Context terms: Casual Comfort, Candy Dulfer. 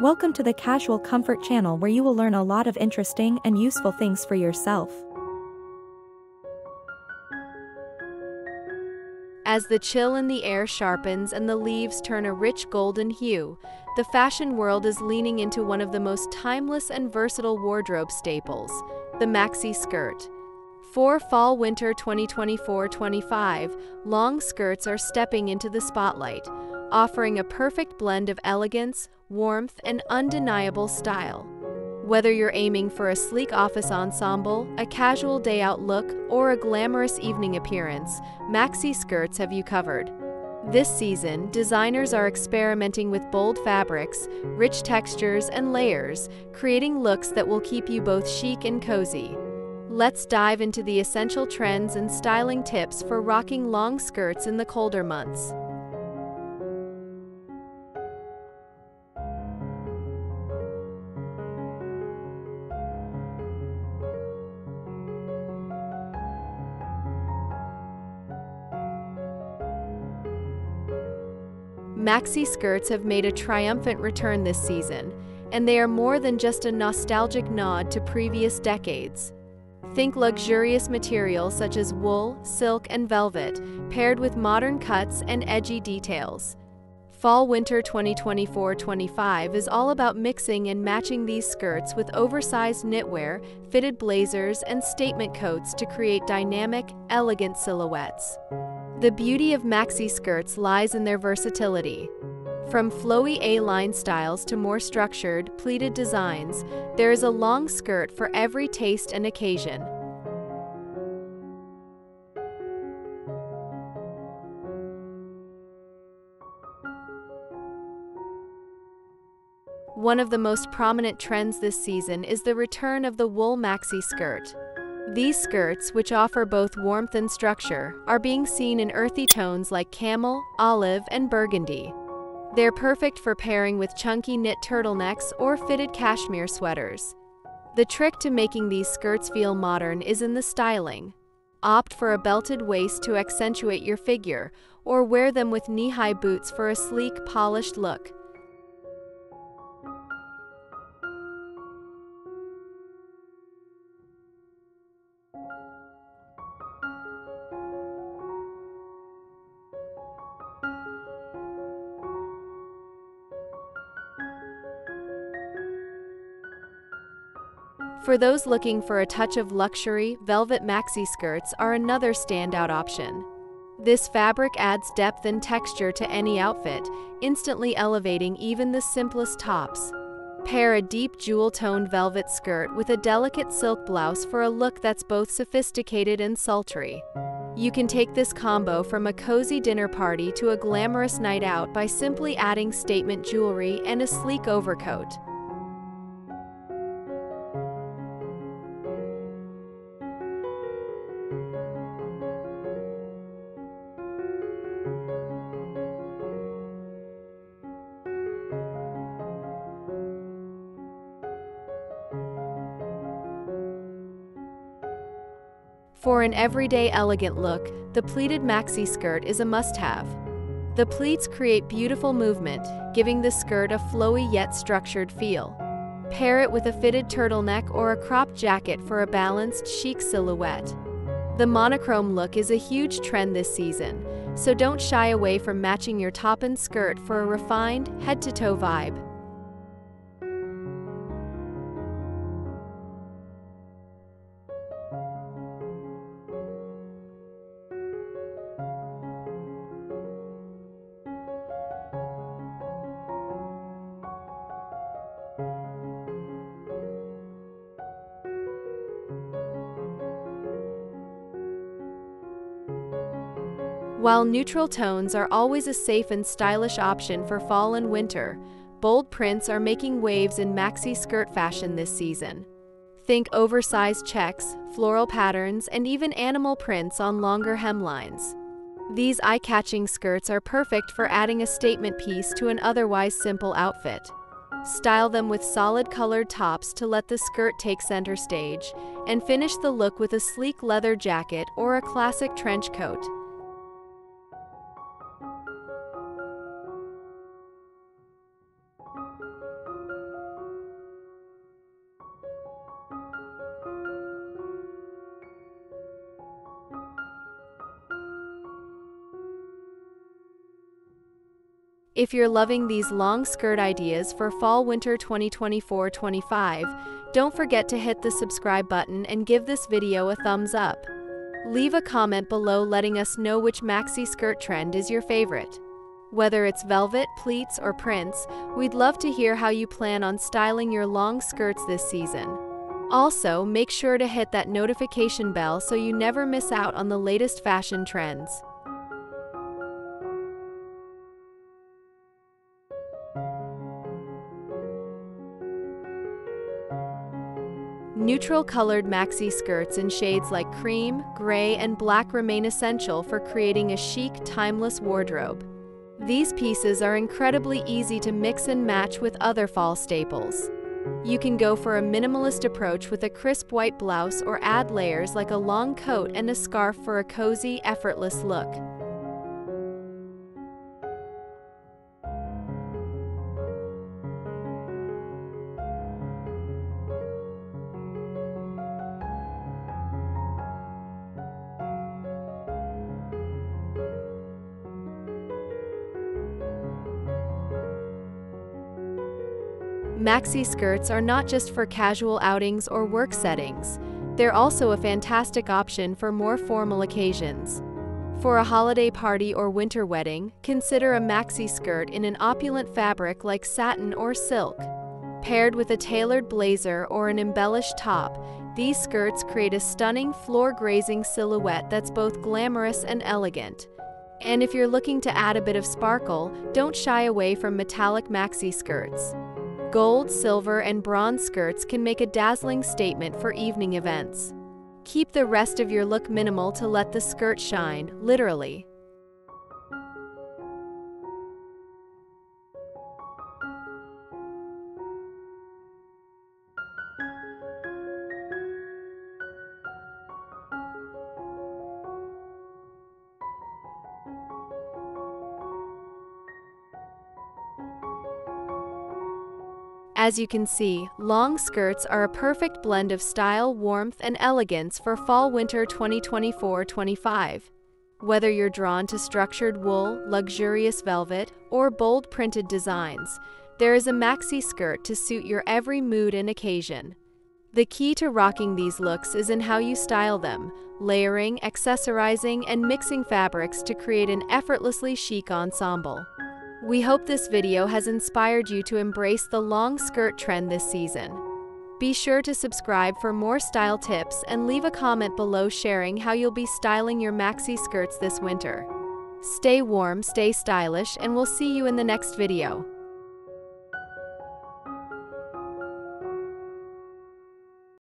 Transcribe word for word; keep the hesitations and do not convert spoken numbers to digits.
Welcome to the Casual Comfort channel, where you will learn a lot of interesting and useful things for yourself. As the chill in the air sharpens and the leaves turn a rich golden hue, the fashion world is leaning into one of the most timeless and versatile wardrobe staples, the maxi skirt. For fall-winter twenty twenty-four twenty-five, long skirts are stepping into the spotlight, offering a perfect blend of elegance, warmth, and undeniable style. Whether you're aiming for a sleek office ensemble, a casual day-out look, or a glamorous evening appearance, maxi skirts have you covered. This season, designers are experimenting with bold fabrics, rich textures, and layers, creating looks that will keep you both chic and cozy. Let's dive into the essential trends and styling tips for rocking long skirts in the colder months. Maxi skirts have made a triumphant return this season, and they are more than just a nostalgic nod to previous decades. Think luxurious materials such as wool, silk, and velvet, paired with modern cuts and edgy details. Fall-winter twenty twenty-four twenty-five is all about mixing and matching these skirts with oversized knitwear, fitted blazers, and statement coats to create dynamic, elegant silhouettes. The beauty of maxi skirts lies in their versatility. From flowy A-line styles to more structured, pleated designs, there is a long skirt for every taste and occasion. One of the most prominent trends this season is the return of the wool maxi skirt. These skirts, which offer both warmth and structure, are being seen in earthy tones like camel, olive, and burgundy. They're perfect for pairing with chunky knit turtlenecks or fitted cashmere sweaters. The trick to making these skirts feel modern is in the styling. Opt for a belted waist to accentuate your figure, or wear them with knee-high boots for a sleek, polished look. For those looking for a touch of luxury, velvet maxi skirts are another standout option. This fabric adds depth and texture to any outfit, instantly elevating even the simplest tops. Pair a deep jewel-toned velvet skirt with a delicate silk blouse for a look that's both sophisticated and sultry. You can take this combo from a cozy dinner party to a glamorous night out by simply adding statement jewelry and a sleek overcoat. For an everyday elegant look, the pleated maxi skirt is a must-have. The pleats create beautiful movement, giving the skirt a flowy yet structured feel. Pair it with a fitted turtleneck or a cropped jacket for a balanced, chic silhouette. The monochrome look is a huge trend this season, so don't shy away from matching your top and skirt for a refined, head-to-toe vibe. While neutral tones are always a safe and stylish option for fall and winter, bold prints are making waves in maxi skirt fashion this season. Think oversized checks, floral patterns, and even animal prints on longer hemlines. These eye-catching skirts are perfect for adding a statement piece to an otherwise simple outfit. Style them with solid colored tops to let the skirt take center stage, and finish the look with a sleek leather jacket or a classic trench coat. If you're loving these long skirt ideas for fall-winter twenty twenty-four twenty-five, don't forget to hit the subscribe button and give this video a thumbs up. Leave a comment below letting us know which maxi skirt trend is your favorite. Whether it's velvet, pleats, or prints, we'd love to hear how you plan on styling your long skirts this season. Also, make sure to hit that notification bell so you never miss out on the latest fashion trends. Neutral colored maxi skirts in shades like cream, gray, and black remain essential for creating a chic, timeless wardrobe. These pieces are incredibly easy to mix and match with other fall staples. You can go for a minimalist approach with a crisp white blouse or add layers like a long coat and a scarf for a cozy, effortless look. Maxi skirts are not just for casual outings or work settings. They're also a fantastic option for more formal occasions. For a holiday party or winter wedding, consider a maxi skirt in an opulent fabric like satin or silk. Paired with a tailored blazer or an embellished top, these skirts create a stunning floor-grazing silhouette that's both glamorous and elegant. And if you're looking to add a bit of sparkle, don't shy away from metallic maxi skirts. Gold, silver, and bronze skirts can make a dazzling statement for evening events. Keep the rest of your look minimal to let the skirt shine, literally. As you can see, long skirts are a perfect blend of style, warmth, and elegance for fall-winter twenty twenty-four twenty-five. Whether you're drawn to structured wool, luxurious velvet, or bold printed designs, there is a maxi skirt to suit your every mood and occasion. The key to rocking these looks is in how you style them, layering, accessorizing, and mixing fabrics to create an effortlessly chic ensemble. We hope this video has inspired you to embrace the long skirt trend this season. Be sure to subscribe for more style tips and leave a comment below sharing how you'll be styling your maxi skirts this winter. Stay warm, stay stylish, and we'll see you in the next video.